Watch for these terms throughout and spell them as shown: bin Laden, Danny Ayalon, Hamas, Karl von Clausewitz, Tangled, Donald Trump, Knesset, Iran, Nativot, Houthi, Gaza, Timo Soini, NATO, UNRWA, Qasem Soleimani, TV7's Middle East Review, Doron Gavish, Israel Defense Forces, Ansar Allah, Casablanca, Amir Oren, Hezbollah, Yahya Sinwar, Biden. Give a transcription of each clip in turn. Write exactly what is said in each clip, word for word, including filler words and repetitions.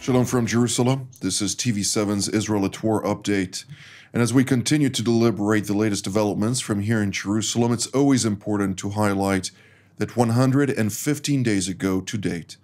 Shalom from Jerusalem. This is T V seven's Israel at War update. And as we continue to deliberate the latest developments from here in Jerusalem, it's always important to highlight that one hundred fifteen days ago to date,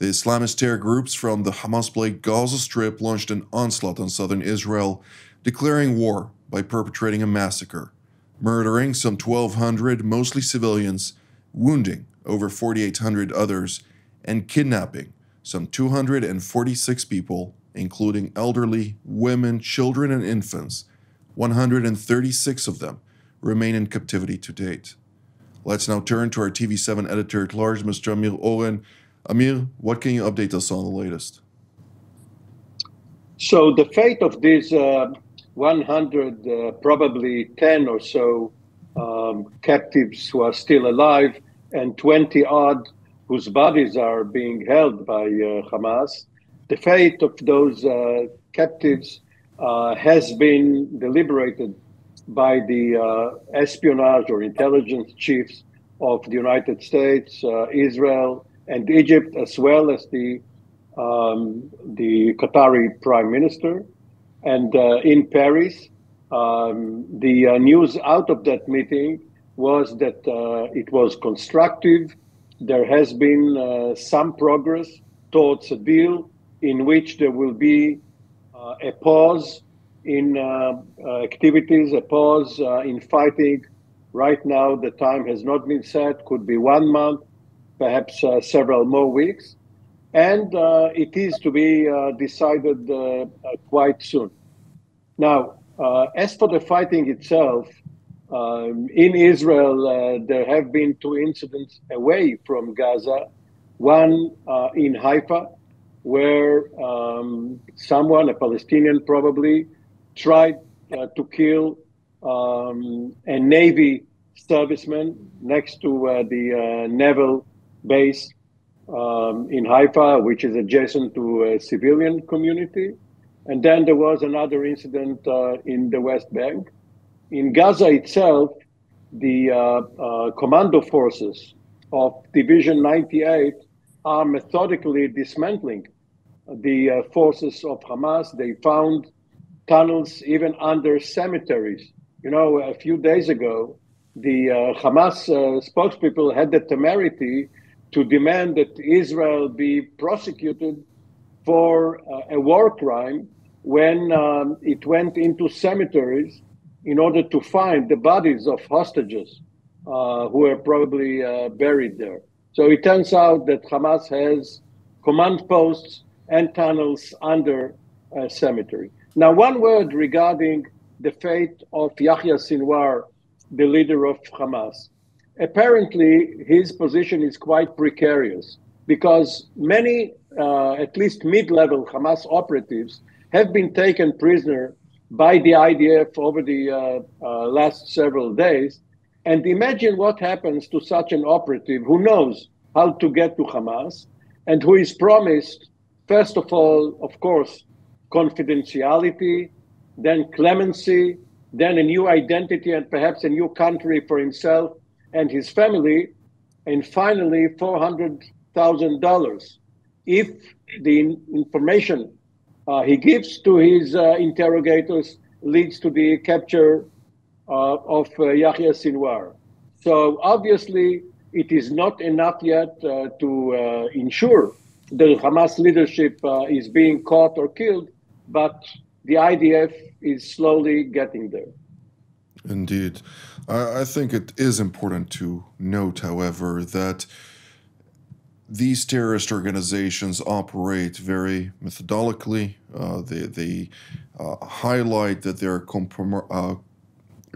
the Islamist terror groups from the Hamas-plagued Gaza Strip launched an onslaught on southern Israel, declaring war by perpetrating a massacre, murdering some twelve hundred, mostly civilians, wounding over forty-eight hundred others, and kidnapping some two hundred forty-six people, including elderly, women, children, and infants. one hundred thirty-six of them remain in captivity to date. Let's now turn to our T V seven editor-at-large, Mister Amir Oren. Amir, what can you update us on the latest? So the fate of these uh, one hundred, uh, probably ten or so um, captives who are still alive and twenty odd whose bodies are being held by uh, Hamas, the fate of those uh, captives uh, has been deliberated by the uh, espionage or intelligence chiefs of the United States, uh, Israel, and Egypt, as well as the um, the Qatari Prime Minister. And uh, in Paris, um, the uh, news out of that meeting was that uh, it was constructive. There has been uh, some progress towards a deal in which there will be uh, a pause in uh, uh, activities, a pause uh, in fighting. Right now, the time has not been set, could be one month, perhaps uh, several more weeks. And uh, it is to be uh, decided uh, uh, quite soon. Now, uh, as for the fighting itself, Um, in Israel, uh, there have been two incidents away from Gaza, one uh, in Haifa, where um, someone, a Palestinian probably, tried uh, to kill um, a Navy serviceman next to uh, the uh, naval base um, in Haifa, which is adjacent to a civilian community. And then there was another incident uh, in the West Bank. In Gaza itself, the uh, uh, commando forces of Division ninety-eight are methodically dismantling the uh, forces of Hamas. They found tunnels even under cemeteries. You know, a few days ago, the uh, Hamas uh, spokespeople had the temerity to demand that Israel be prosecuted for uh, a war crime when um, it went into cemeteries in order to find the bodies of hostages uh, who were probably uh, buried there. So it turns out that Hamas has command posts and tunnels under a cemetery. Now, one word regarding the fate of Yahya Sinwar, the leader of Hamas. Apparently, his position is quite precarious because many, uh, at least mid-level Hamas operatives, have been taken prisoner by the I D F over the uh, uh, last several days. And imagine what happens to such an operative who knows how to get to Hamas and who is promised, first of all, of course, confidentiality, then clemency, then a new identity and perhaps a new country for himself and his family, and finally four hundred thousand dollars. If the information Uh, he gives to his uh, interrogators leads to the capture uh, of uh, Yahya Sinwar. So obviously it is not enough yet uh, to uh, ensure that Hamas leadership uh, is being caught or killed, but the I D F is slowly getting there. Indeed. I, I think it is important to note, however, that these terrorist organizations operate very methodically. Uh, they they uh, highlight that they're uh,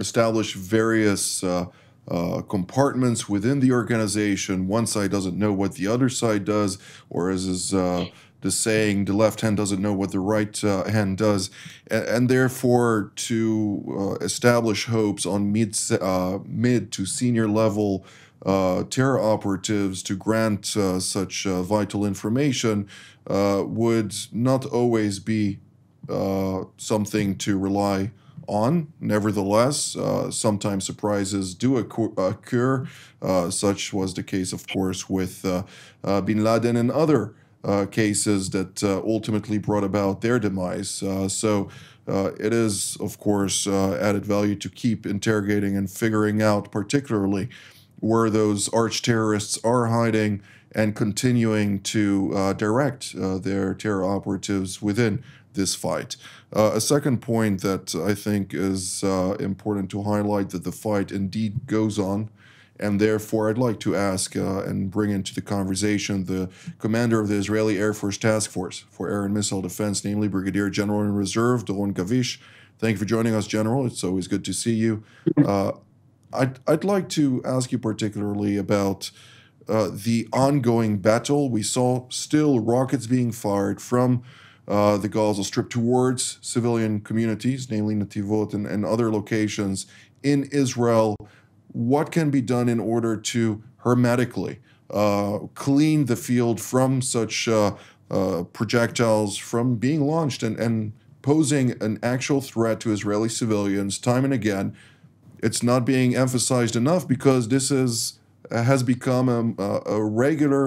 establish various uh, uh, compartments within the organization. One side doesn't know what the other side does, or as is uh, the saying, the left hand doesn't know what the right uh, hand does. And, and therefore, to uh, establish hopes on mid, uh, mid to senior level Uh, terror operatives to grant uh, such uh, vital information uh, would not always be uh, something to rely on. Nevertheless, uh, sometimes surprises do occur. Uh, such was the case, of course, with uh, uh, bin Laden and other uh, cases that uh, ultimately brought about their demise. Uh, so uh, it is, of course, uh, added value to keep interrogating and figuring out particularly where those arch-terrorists are hiding and continuing to uh, direct uh, their terror operatives within this fight. Uh, a second point that I think is uh, important to highlight, that the fight indeed goes on, and therefore I'd like to ask uh, and bring into the conversation the commander of the Israeli Air Force Task Force for Air and Missile Defense, namely Brigadier General in Reserve Doron Gavish. Thank you for joining us, General. It's always good to see you. Uh, I'd, I'd like to ask you particularly about uh, the ongoing battle. We saw still rockets being fired from Uh, the Gaza Strip towards civilian communities, namely Nativot and, and other locations in Israel. What can be done in order to hermetically uh, clean the field from such uh, uh, projectiles from being launched and, and posing an actual threat to Israeli civilians time and again? It's not being emphasized enough because this is has become a, a regular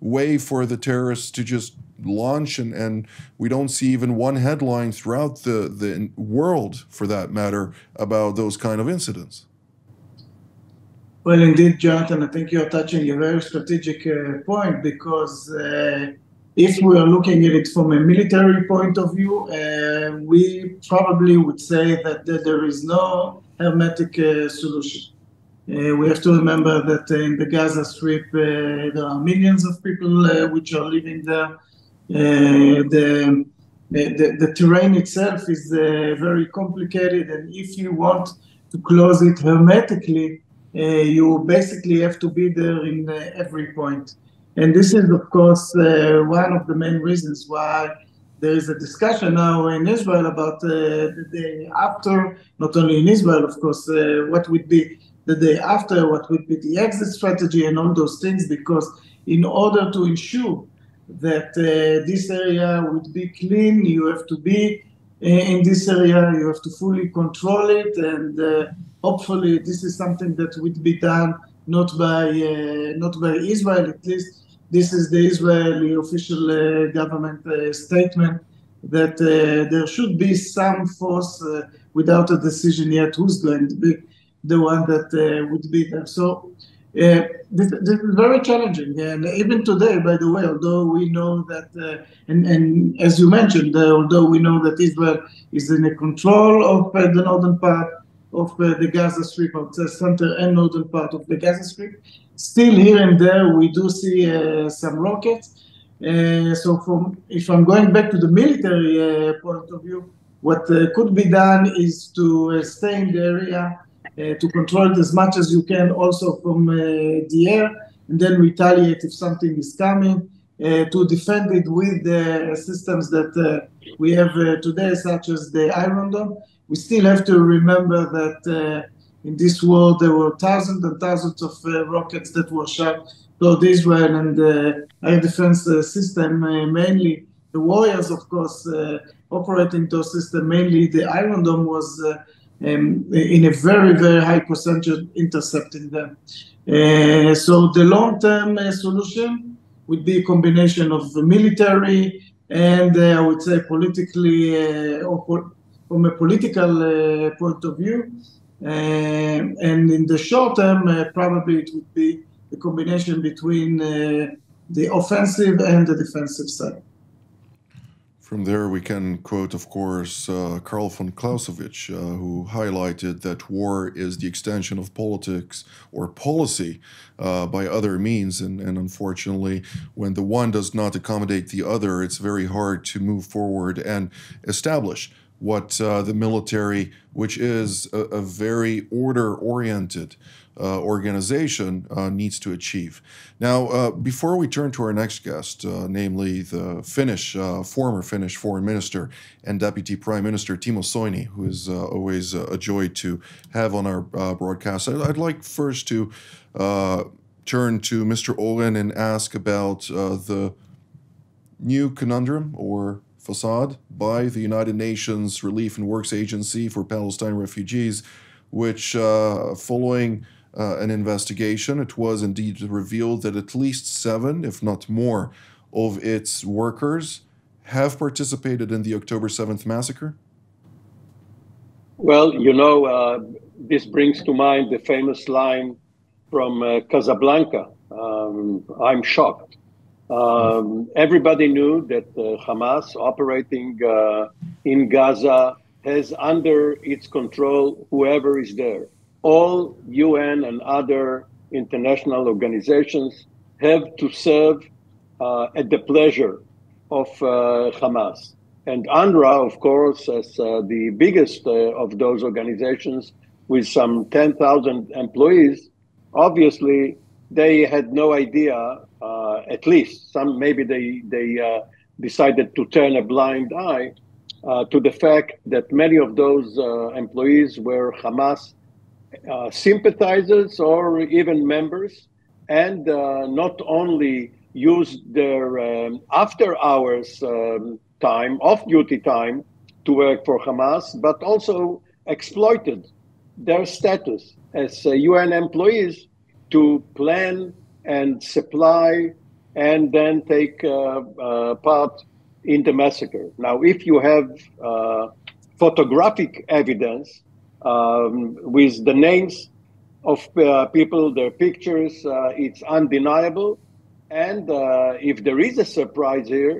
way for the terrorists to just launch, and, and we don't see even one headline throughout the, the world, for that matter, about those kind of incidents. Well, indeed, Jonathan, I think you're touching a very strategic uh, point, because uh, if we are looking at it from a military point of view, uh, we probably would say that, that there is no hermetic uh, solution. Uh, we have to remember that uh, in the Gaza Strip, uh, there are millions of people uh, which are living there. Uh, the, the, the terrain itself is uh, very complicated, and if you want to close it hermetically, uh, you basically have to be there in uh, every point. And this is, of course, uh, one of the main reasons why there is a discussion now in Israel about uh, the day after, not only in Israel, of course, uh, what would be the day after, what would be the exit strategy and all those things, because in order to ensure that uh, this area would be clean, you have to be uh, in this area, you have to fully control it, and uh, hopefully this is something that would be done not by uh, not by Israel, at least this is the Israeli official uh, government uh, statement, that uh, there should be some force uh, without a decision yet who's going to be the one that uh, would be there. So Uh, this, this is very challenging, and even today, by the way, although we know that, uh, and, and as you mentioned, uh, although we know that Israel is in the control of uh, the northern part of uh, the Gaza Strip, of the center and northern part of the Gaza Strip, still here and there we do see uh, some rockets. Uh, so from, if I'm going back to the military uh, point of view, what uh, could be done is to uh, stay in the area, Uh, to control it as much as you can, also from uh, the air, and then retaliate if something is coming, uh, to defend it with the systems that uh, we have uh, today, such as the Iron Dome. We still have to remember that uh, in this war there were thousands and thousands of uh, rockets that were shot toward Israel and the air defense uh, system, uh, mainly the Warriors, of course, uh, operating those systems, mainly the Iron Dome was uh, Um, in a very, very high percentage intercepting them. Uh, so the long-term uh, solution would be a combination of the military and uh, I would say politically, uh, or po from a political uh, point of view. Uh, and in the short term, uh, probably it would be a combination between uh, the offensive and the defensive side. From there, we can quote, of course, uh, Karl von Clausewitz, uh, who highlighted that war is the extension of politics or policy uh, by other means. And, and unfortunately, when the one does not accommodate the other, it's very hard to move forward and establish what uh, the military, which is a, a very order-oriented Uh, organization uh, needs to achieve. Now, uh, before we turn to our next guest, uh, namely the Finnish, uh, former Finnish Foreign Minister and Deputy Prime Minister Timo Soini, who is uh, always uh, a joy to have on our uh, broadcast, I'd, I'd like first to uh, turn to Mister Oren and ask about uh, the new conundrum or facade by the United Nations Relief and Works Agency for Palestine Refugees, which uh, following Uh, an investigation, it was indeed revealed that at least seven, if not more, of its workers have participated in the October seventh massacre? Well, you know, uh, this brings to mind the famous line from uh, Casablanca, um, I'm shocked. Um, everybody knew that uh, Hamas operating uh, in Gaza has under its control whoever is there. All U N and other international organizations have to serve uh, at the pleasure of uh, Hamas. And UNRWA, of course, as uh, the biggest uh, of those organizations with some ten thousand employees, obviously they had no idea, uh, at least some, maybe they, they uh, decided to turn a blind eye uh, to the fact that many of those uh, employees were Hamas Uh, sympathizers or even members, and uh, not only used their um, after hours um, time, off-duty time, to work for Hamas, but also exploited their status as uh, U N employees to plan and supply and then take uh, uh, part in the massacre. Now, if you have uh, photographic evidence Um, with the names of uh, people, their pictures, uh, it's undeniable. And uh, if there is a surprise here,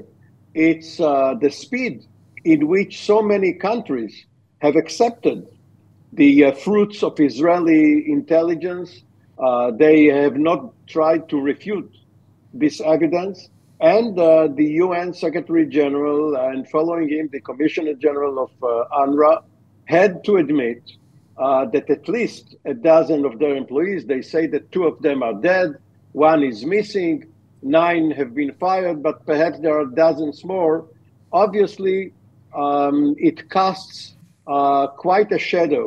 it's uh, the speed in which so many countries have accepted the uh, fruits of Israeli intelligence. Uh, they have not tried to refute this evidence. And uh, the U N Secretary General, and following him, the Commissioner General of uh, UNRWA, had to admit uh, that at least a dozen of their employees, they say that two of them are dead, one is missing, nine have been fired, but perhaps there are dozens more. Obviously, um, it casts uh, quite a shadow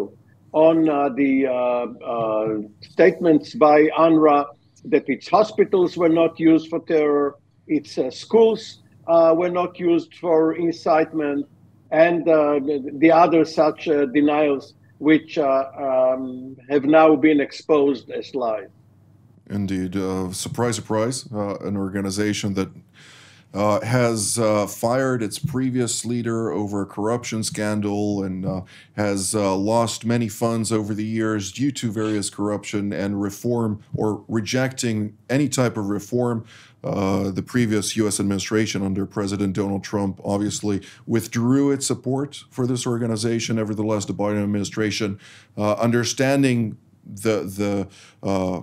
on uh, the uh, uh, statements by UNRWA that its hospitals were not used for terror, its uh, schools uh, were not used for incitement, and uh, the other such uh, denials which uh, um, have now been exposed as lies. Indeed. Uh, surprise, surprise, uh, an organization that uh, has uh, fired its previous leader over a corruption scandal and uh, has uh, lost many funds over the years due to various corruption and reform or rejecting any type of reform. Uh, the previous U S administration under President Donald Trump obviously withdrew its support for this organization. Nevertheless, the Biden administration, uh, understanding the the uh,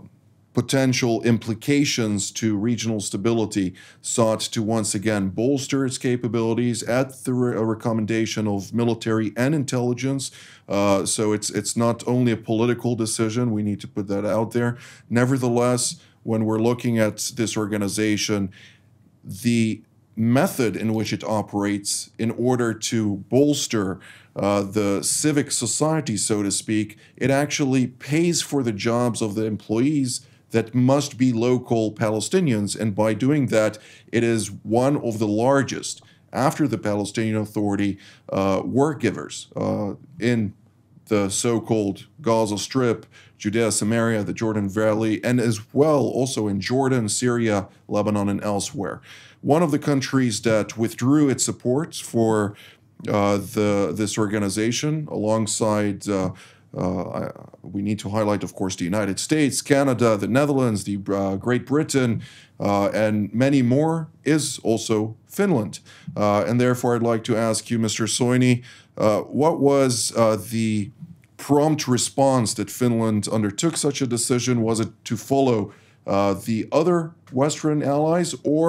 potential implications to regional stability, sought to once again bolster its capabilities at the re recommendation of military and intelligence. Uh, so it's it's not only a political decision. We need to put that out there. Nevertheless, when we're looking at this organization, the method in which it operates in order to bolster uh, the civic society, so to speak, it actually pays for the jobs of the employees that must be local Palestinians. And by doing that, it is one of the largest, after the Palestinian Authority, uh, work givers uh, in the so-called Gaza Strip, Judea, Samaria, the Jordan Valley, and as well also in Jordan, Syria, Lebanon, and elsewhere. One of the countries that withdrew its support for uh, the this organization, alongside, uh, uh, we need to highlight, of course, the United States, Canada, the Netherlands, the uh, Great Britain, uh, and many more, is also Finland. Uh, and therefore, I'd like to ask you, Mister Soini, uh, what was uh, the prompt response that Finland undertook such a decision? Was it to follow uh, the other Western allies, or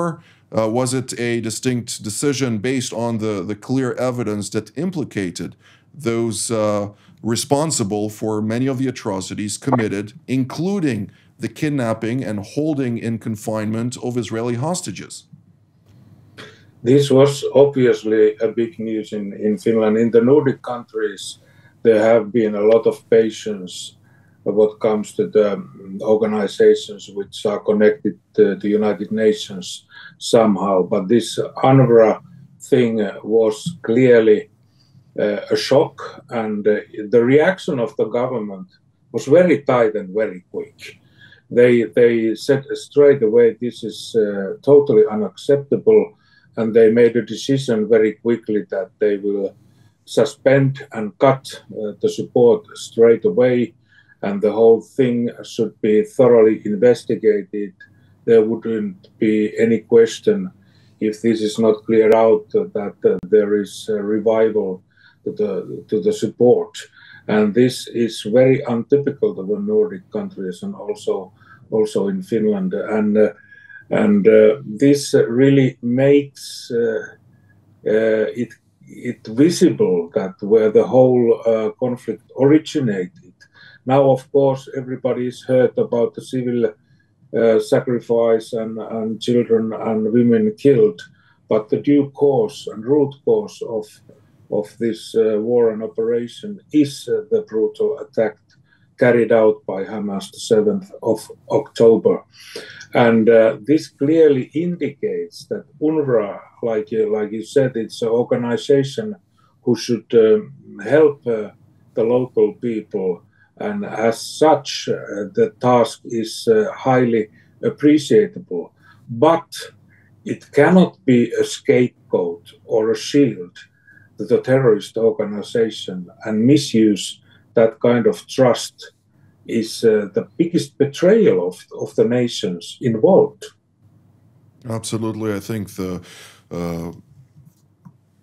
uh, was it a distinct decision based on the, the clear evidence that implicated those uh, responsible for many of the atrocities committed, including the kidnapping and holding in confinement of Israeli hostages? This was obviously a big news in, in Finland. In the Nordic countries, there have been a lot of patience what comes to the organizations which are connected to the United Nations somehow. But this UNRWA thing was clearly uh, a shock, and uh, the reaction of the government was very tight and very quick. They, they said straight away, this is uh, totally unacceptable. And they made a decision very quickly that they will suspend and cut uh, the support straight away. And the whole thing should be thoroughly investigated. There wouldn't be any question, if this is not cleared out, uh, that uh, there is a revival to the, to the support. And this is very untypical of the Nordic countries and also, also in Finland. And, uh, and uh, this really makes uh, uh, it, it visible that where the whole uh, conflict originated. Now, of course, everybody's heard about the civil uh, sacrifice and, and children and women killed, but the due cause and root cause of of this uh, war and operation is uh, the brutal attack carried out by Hamas the seventh of October. And uh, this clearly indicates that UNRWA, like you, like you said, it's an organization who should um, help uh, the local people. And as such, uh, the task is uh, highly appreciable. But it cannot be a scapegoat or a shield to the terrorist organization, and misuse that kind of trust is uh, the biggest betrayal of, of the nations involved. Absolutely. I think the uh,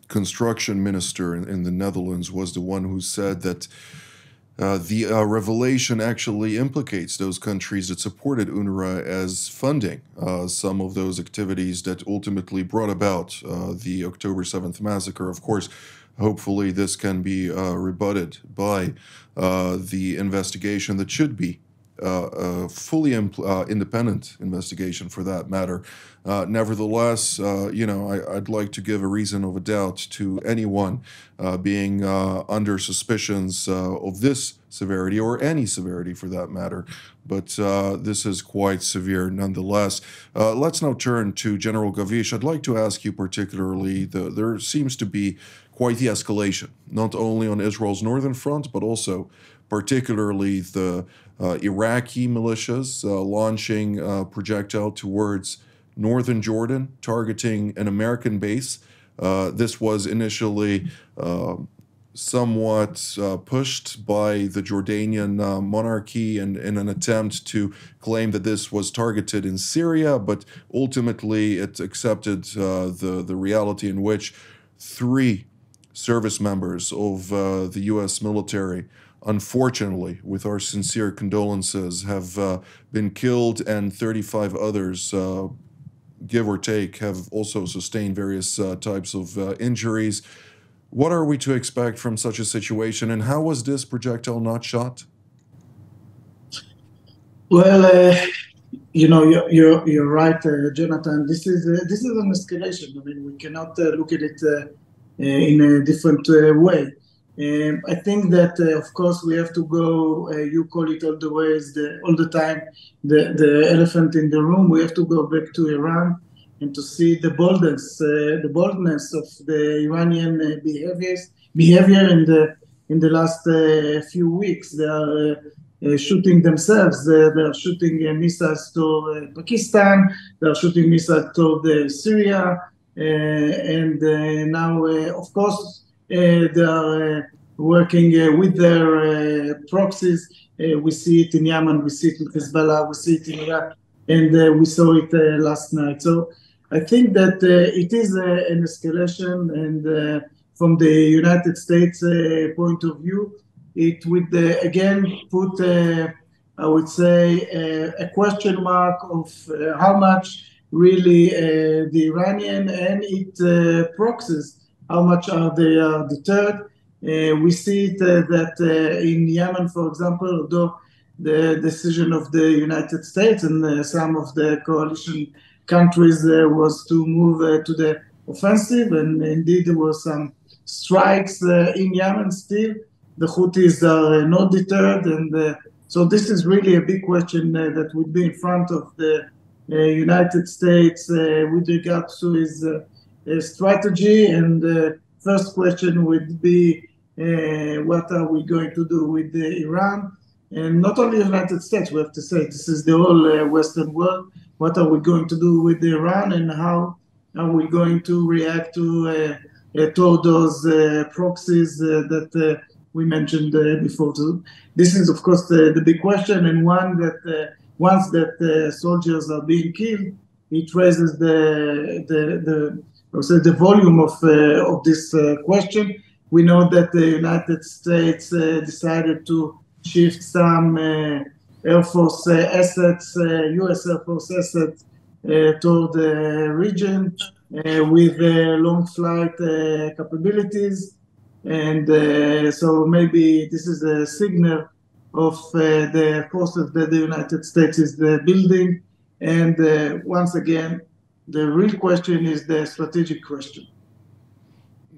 construction minister in, in the Netherlands was the one who said that Uh, the uh, revelation actually implicates those countries that supported UNRWA as funding uh, some of those activities that ultimately brought about uh, the October seventh massacre. Of course, hopefully this can be uh, rebutted by uh, the investigation that should be uh, a fully impl uh, independent investigation for that matter. Uh, nevertheless, uh, you know, I, I'd like to give a reason of a doubt to anyone uh, being uh, under suspicions uh, of this severity, or any severity for that matter. But uh, this is quite severe nonetheless. Uh, let's now turn to General Gavish. I'd like to ask you particularly, the, there seems to be quite the escalation, not only on Israel's northern front, but also particularly the uh, Iraqi militias uh, launching uh, projectile towards northern Jordan, targeting an American base. Uh, this was initially uh, somewhat uh, pushed by the Jordanian uh, monarchy in, in an attempt to claim that this was targeted in Syria, but ultimately it accepted uh, the, the reality in which three service members of uh, the U S military, unfortunately, with our sincere condolences, have uh, been killed, and thirty-five others, uh, give or take, have also sustained various uh, types of uh, injuries. What are we to expect from such a situation, and how was this projectile not shot? Well, uh, you know, you're, you're, you're right, uh, Jonathan. This is uh, this is an escalation. I mean, we cannot uh, look at it uh, in a different uh, way. Um, I think that, uh, of course, we have to go, uh, you call it all the ways, the, all the time, the, the elephant in the room. We have to go back to Iran and to see the boldness, uh, the boldness of the Iranian uh, behaviors, behavior in the, in the last uh, few weeks. They are uh, uh, shooting themselves. Uh, they are shooting uh, missiles to uh, Pakistan. They are shooting missiles to the Syria. Uh, and uh, now, uh, of course, Uh, they are uh, working uh, with their uh, proxies. Uh, we see it in Yemen, we see it in Hezbollah, we see it in Iraq, and uh, we saw it uh, last night. So I think that uh, it is uh, an escalation, and uh, from the United States uh, point of view, it would uh, again put, uh, I would say, uh, a question mark of uh, how much really uh, the Iranian and its uh, proxies, how much are they uh, deterred? Uh, we see it, uh, that uh, in Yemen, for example, although the decision of the United States and uh, some of the coalition countries uh, was to move uh, to the offensive, and indeed there were some strikes uh, in Yemen still, the Houthis are uh, not deterred. And uh, so this is really a big question uh, that would be in front of the uh, United States uh, with regard to his uh, strategy. And the first question would be, uh, what are we going to do with uh, Iran? And not only the United States, we have to say, this is the whole uh, Western world. What are we going to do with Iran, and how are we going to react to uh, uh, to those uh, proxies uh, that uh, we mentioned uh, before too? This is, of course, uh, the big question, and one that uh, once that uh, soldiers are being killed, it raises the the the, the volume of uh, of this uh, question. We know that the United States uh, decided to shift some uh, Air Force uh, assets, uh, U S Air Force assets, uh, toward the region uh, with uh, long flight uh, capabilities, and uh, so maybe this is a signal of uh, the forces that the United States is uh, building. And uh, once again, the real question is the strategic question.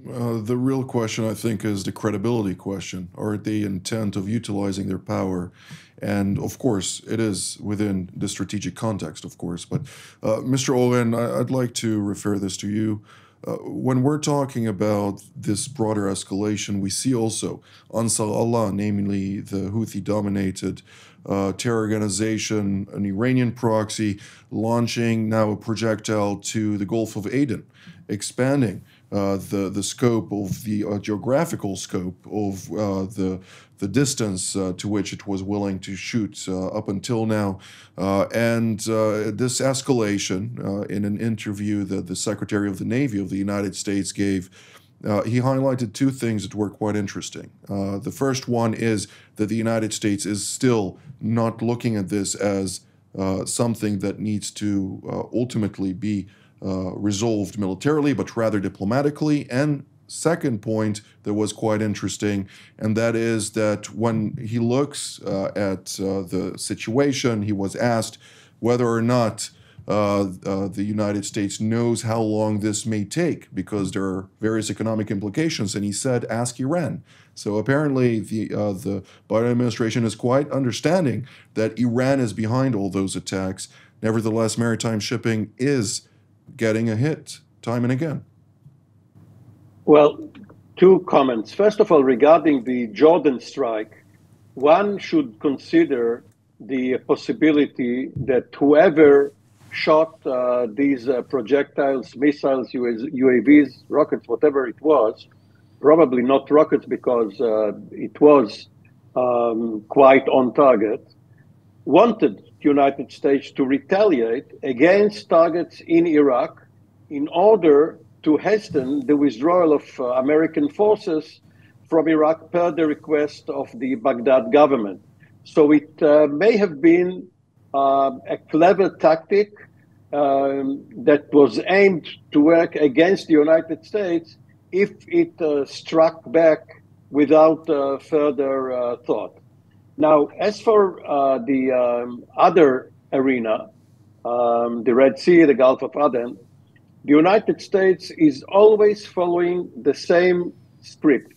Uh, the real question, I think, is the credibility question. Are they intent of utilizing their power? And, of course, it is within the strategic context, of course. But, uh, Mister Oren, I I'd like to refer this to you. Uh, when we're talking about this broader escalation, we see also Ansar Allah, namely the Houthi-dominated uh, terror organization, an Iranian proxy, launching now a projectile to the Gulf of Aden, expanding Uh, the the scope of the uh, geographical scope of uh, the the distance uh, to which it was willing to shoot uh, up until now, uh, and uh, this escalation. Uh, in an interview that the Secretary of the Navy of the United States gave, uh, he highlighted two things that were quite interesting. Uh, the first one is that the United States is still not looking at this as uh, something that needs to uh, ultimately be Uh, resolved militarily, but rather diplomatically. And second point that was quite interesting, and that is that when he looks uh, at uh, the situation, he was asked whether or not uh, uh, the United States knows how long this may take, because there are various economic implications, and he said, ask Iran. So apparently the, uh, the Biden administration is quite understanding that Iran is behind all those attacks. Nevertheless, maritime shipping is getting a hit time and again. Well, two comments. First of all, regarding the Jordan strike, one should consider the possibility that whoever shot uh, these uh, projectiles, missiles, U A Vs, rockets, whatever it was, probably not rockets because uh, it was um, quite on target, wanted United States to retaliate against targets in Iraq in order to hasten the withdrawal of uh, American forces from Iraq per the request of the Baghdad government. So it uh, may have been uh, a clever tactic um, that was aimed to work against the United States if it uh, struck back without uh, further uh, thought. Now, as for uh, the um, other arena, um, the Red Sea, the Gulf of Aden, the United States is always following the same script.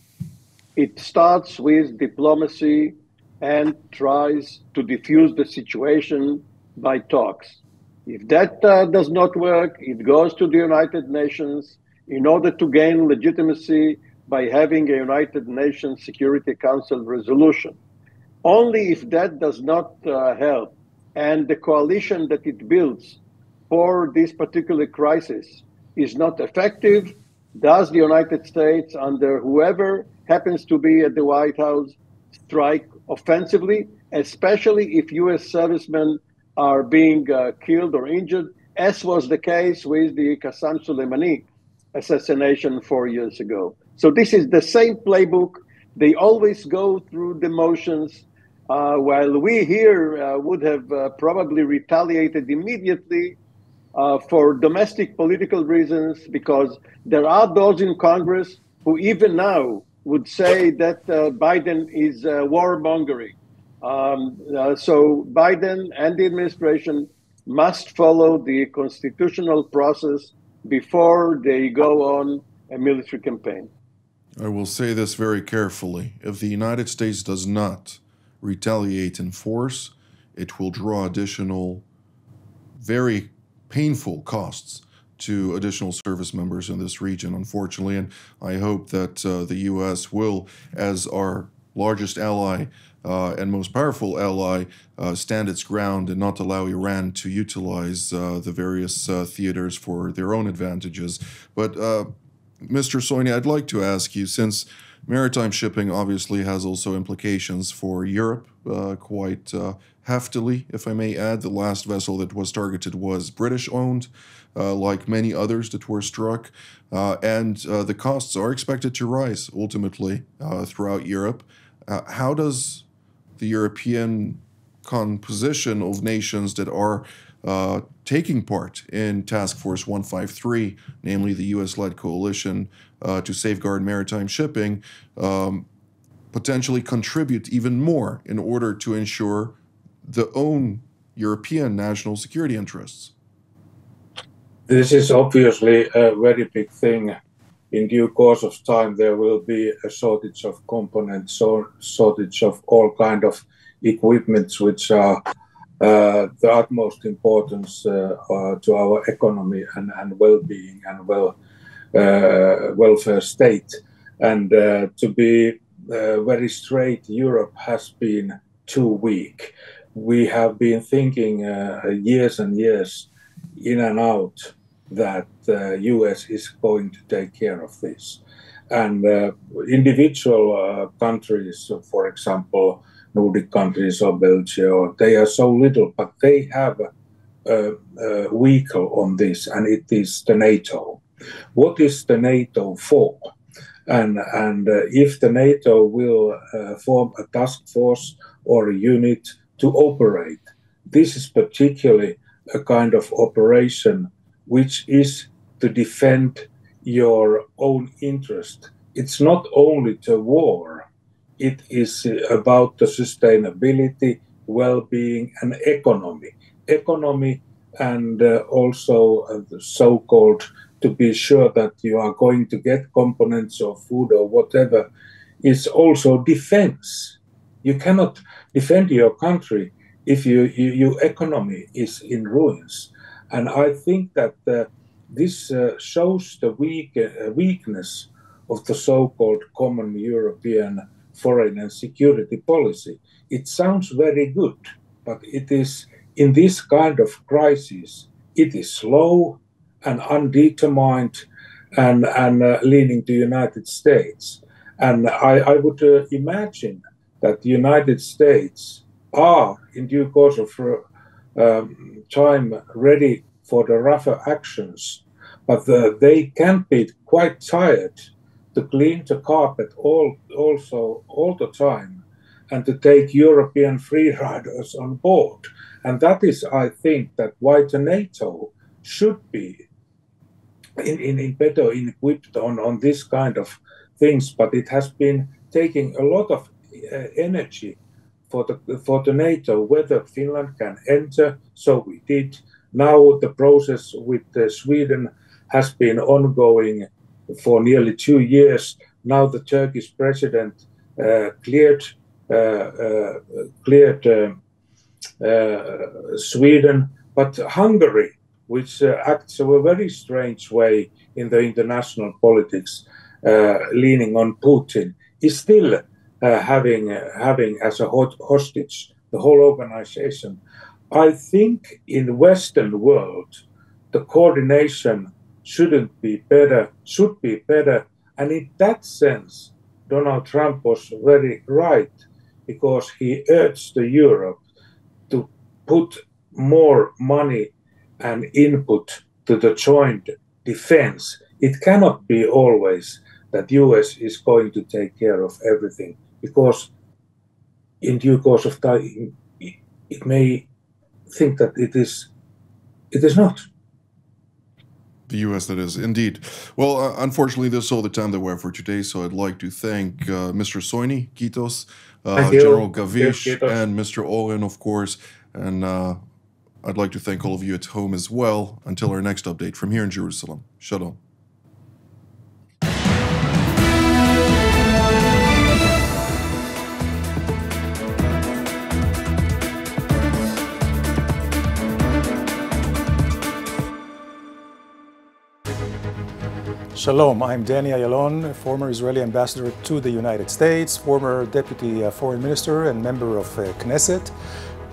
It starts with diplomacy and tries to defuse the situation by talks. If that uh, does not work, it goes to the United Nations in order to gain legitimacy by having a United Nations Security Council resolution. Only if that does not uh, help, and the coalition that it builds for this particular crisis is not effective, does the United States, under whoever happens to be at the White House, strike offensively, especially if U S servicemen are being uh, killed or injured, as was the case with the Qasem Soleimani assassination four years ago. So this is the same playbook. They always go through the motions. Uh, while we here uh, would have uh, probably retaliated immediately uh, for domestic political reasons, because there are those in Congress who even now would say that uh, Biden is uh, warmongering. Um, uh, so Biden and the administration must follow the constitutional process before they go on a military campaign. I will say this very carefully. If the United States does not retaliate in force, it will draw additional, very painful costs to additional service members in this region, unfortunately. And I hope that uh, the U S will, as our largest ally uh, and most powerful ally uh, stand its ground and not allow Iran to utilize uh, the various uh, theaters for their own advantages. But uh, Mister Soini, I'd like to ask you, since maritime shipping obviously has also implications for Europe, uh, quite uh, heftily, if I may add. The last vessel that was targeted was British-owned, uh, like many others that were struck, uh, and uh, the costs are expected to rise, ultimately, uh, throughout Europe. Uh, how does the European composition of nations that are uh, taking part in Task Force one fifty-three, namely the U S-led coalition uh, to safeguard maritime shipping, um, potentially contribute even more in order to ensure the own European national security interests? This is obviously a very big thing. In due course of time, there will be a shortage of components, or shortage of all kind of equipments, which are uh, the utmost importance uh, uh, to our economy and, and well-being and well uh, welfare state. And uh, to be uh, very straight, Europe has been too weak. We have been thinking uh, years and years in and out that the uh, U S is going to take care of this. And uh, individual uh, countries, for example, Nordic countries or Belgium, they are so little, but they have a, a vehicle on this, and it is the NATO. What is the NATO for? And, and uh, if the NATO will uh, form a task force or a unit to operate, this is particularly a kind of operation which is to defend your own interest. It's not only the war, it is about the sustainability, well-being and economy. Economy and uh, also uh, the so-called to be sure that you are going to get components or food or whatever is also defense. You cannot defend your country if you, you, your economy is in ruins. And I think that uh, this uh, shows the weak, uh, weakness of the so-called common European foreign and security policy. It sounds very good, but it is in this kind of crisis, it is slow and undetermined and, and uh, leaning to the United States. And I, I would uh, imagine that the United States are, in due course of um, time, ready for the rougher actions, but the, they can be quite tired to clean the carpet all, also all the time and to take European freeriders on board. And that is, I think, that why the NATO should be in, in, in better equipped on, on this kind of things, but it has been taking a lot of Uh, energy for the for the NATO, whether Finland can enter, so we did. Now the process with uh, Sweden has been ongoing for nearly two years. Now the Turkish president uh, cleared uh, uh, cleared uh, uh, Sweden, but Hungary, which uh, acts in a very strange way in the international politics, uh, leaning on Putin, is still Uh, having uh, having as a hot hostage the whole organization. I think in the Western world, the coordination shouldn't be better, should be better. And in that sense, Donald Trump was very right, because he urged the Europe to put more money and input to the joint defense. It cannot be always that U S is going to take care of everything, because in due course of time, it may think that it is, it is not. The U S that is, indeed. Well, uh, unfortunately, this is all the time that we have for today, so I'd like to thank uh, Mister Soini, Kitos, uh, General Gavish, yes, and Mister Oren, of course, and uh, I'd like to thank all of you at home as well. Until our next update from here in Jerusalem. Shalom. Shalom, I'm Danny Ayalon, former Israeli ambassador to the United States, former deputy foreign minister and member of Knesset.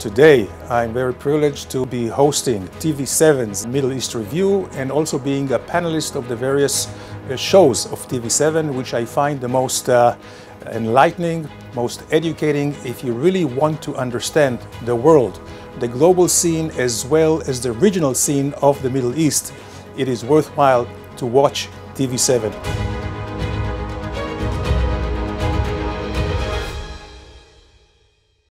Today, I'm very privileged to be hosting T V seven's Middle East Review and also being a panelist of the various shows of T V seven, which I find the most uh, enlightening, most educating, if you really want to understand the world, the global scene as well as the regional scene of the Middle East. It is worthwhile to watch T V seven.